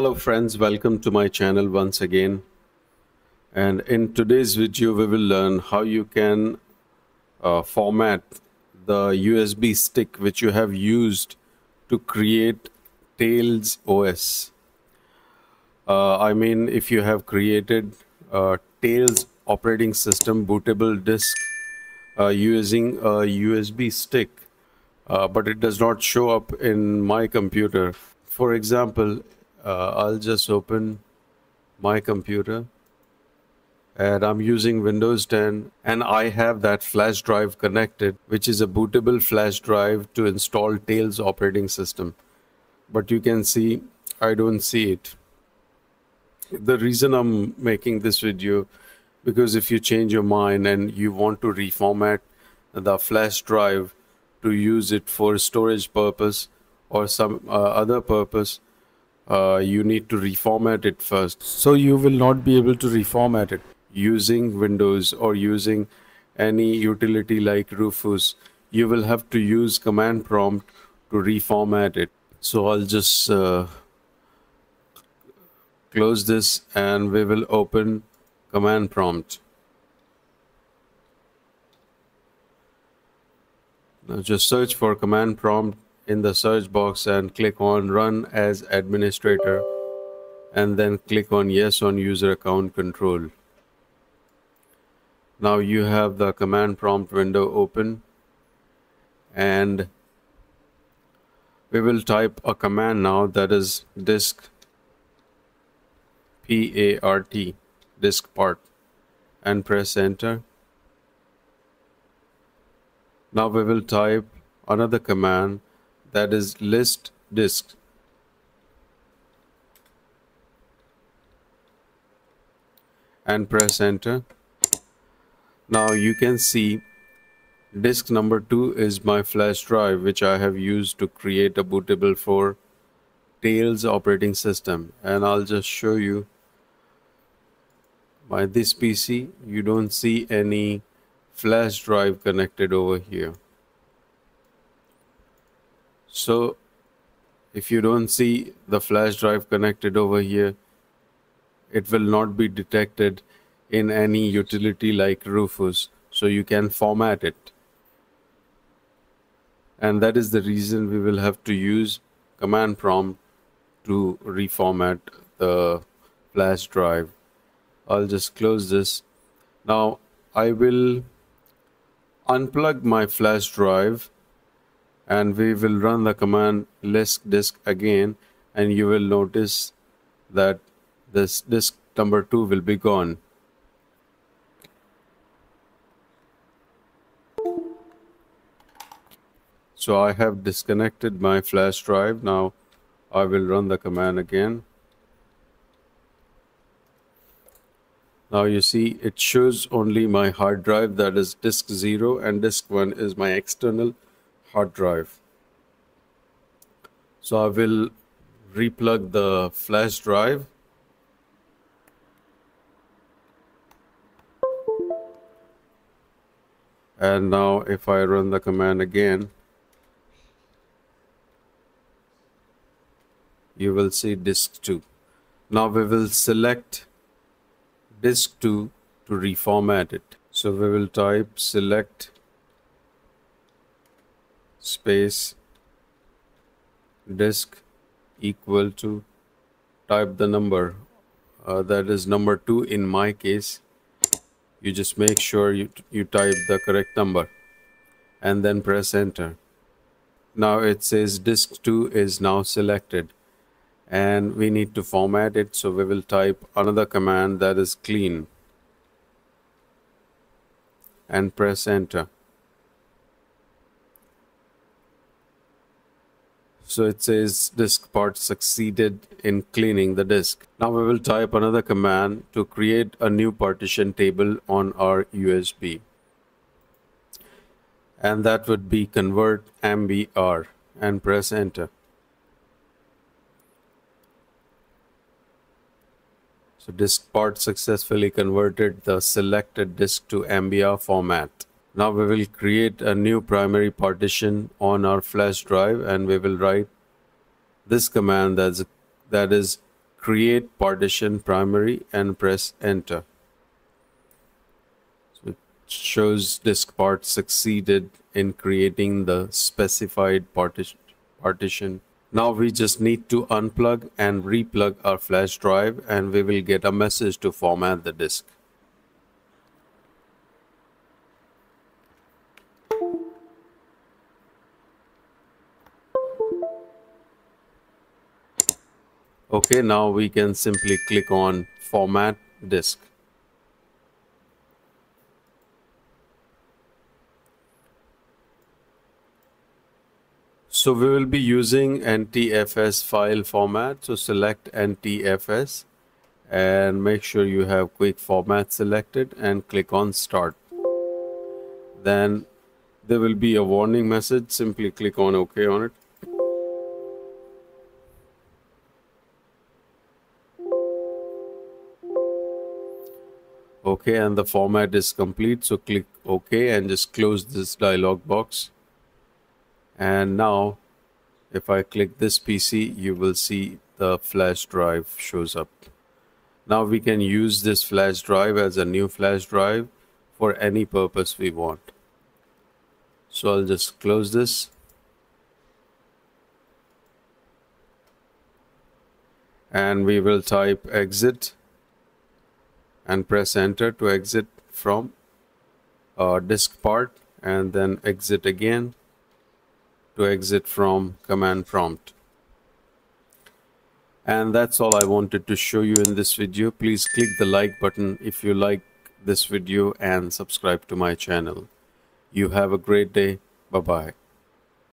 Hello friends, welcome to my channel once again, and in today's video we will learn how you can format the USB stick which you have used to create Tails OS. If you have created Tails operating system bootable disk using a USB stick, but it does not show up in my computer. For example, I'll just open my computer and I'm using Windows 10 and I have that flash drive connected, which is a bootable flash drive to install Tails operating system. But you can see I don't see it. The reason I'm making this video, because if you change your mind and you want to reformat the flash drive to use it for storage purpose or some other purpose, you need to reformat it first. So you will not be able to reformat it using Windows or using any utility like Rufus. You will have to use command prompt to reformat it. So I'll just close this and we will open command prompt. Now just search for command prompt in the search box and click on Run as Administrator and then click on Yes on User Account Control. Now you have the command prompt window open and we will type a command now, that is diskpart, and press enter. Now we will type another command, that is list disk. And press enter. Now you can see disk number 2 is my flash drive which I have used to create a bootable for Tails operating system. And I'll just show you by this PC, you don't see any flash drive connected over here. So if you don't see the flash drive connected over here, it will not be detected in any utility like Rufus. So you can format it. And that is the reason we will have to use command prompt to reformat the flash drive. I'll just close this. Now I will unplug my flash drive and we will run the command list disk again, and you will notice that this disk number 2 will be gone. So I have disconnected my flash drive. Now I will run the command again. Now you see it shows only my hard drive, that is disk 0, and disk 1 is my external hard drive. So I will replug the flash drive and now if I run the command again, you will see disk 2. Now we will select disk 2 to reformat it. So we will type select space disk equal to, type the number, that is number 2 in my case. You just make sure you type the correct number and then press enter. Now it says disk 2 is now selected and we need to format it, so we will type another command, that is clean, and press enter. So it says diskpart succeeded in cleaning the disk. Now we will type another command to create a new partition table on our USB. And that would be convert mbr and press enter. So diskpart successfully converted the selected disk to mbr format. Now we will create a new primary partition on our flash drive and we will write this command, that is create partition primary and press enter. So it shows diskpart succeeded in creating the specified partition. Now we just need to unplug and replug our flash drive, and we will get a message to format the disk. Okay, now we can simply click on Format Disk. So we will be using NTFS file format. So select NTFS and make sure you have Quick Format selected and click on Start. Then there will be a warning message. Simply click on OK on it. Okay, and the format is complete, so click OK and just close this dialog box. And now, if I click this PC, you will see the flash drive shows up. Now we can use this flash drive as a new flash drive for any purpose we want. So I'll just close this. And we will type exit and press enter to exit from diskpart, and then exit again to exit from command prompt. And that's all I wanted to show you in this video. Please click the like button if you like this video and subscribe to my channel. You have a great day. Bye-bye.